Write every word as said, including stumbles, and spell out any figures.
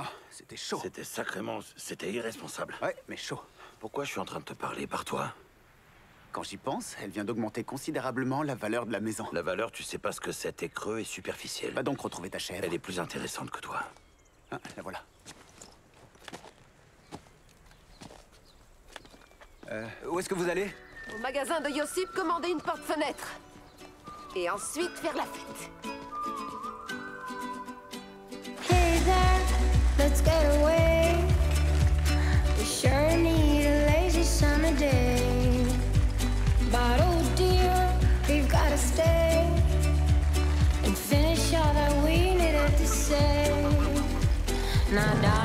Ah, c'était chaud. C'était sacrément... C'était irresponsable. Ouais, mais chaud. Pourquoi je suis en train de te parler par toi? Quand j'y pense, elle vient d'augmenter considérablement la valeur de la maison. La valeur, tu sais pas ce que c'est, t'es creux et superficiel. Va donc retrouver ta chèvre. Elle est plus intéressante que toi. Ah, la voilà. Euh, où est-ce que vous allez? Au magasin de Josip, commander une porte-fenêtre. Et ensuite faire la fête. Hey there, let's get away. We sure need a lazy summer day. But oh dear, we've gotta stay and finish all that we needed to say. Now,